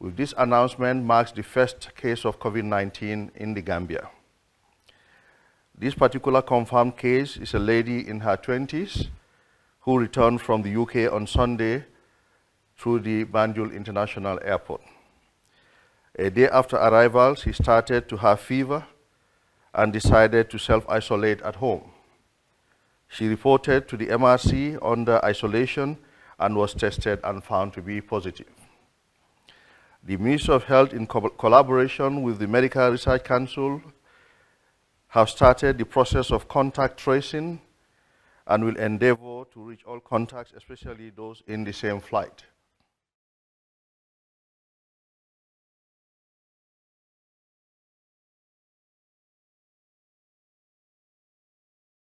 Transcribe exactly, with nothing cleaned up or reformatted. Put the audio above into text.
With this announcement marks the first case of COVID nineteen in the Gambia. This particular confirmed case is a lady in her twenties who returned from the U K on Sunday through the Banjul International Airport. A day after arrival, she started to have fever and decided to self-isolate at home. She reported to the M R C under isolation and was tested and found to be positive. The Ministry of Health, in co collaboration with the Medical Research Council, have started the process of contact tracing and will endeavor to reach all contacts, especially those in the same flight.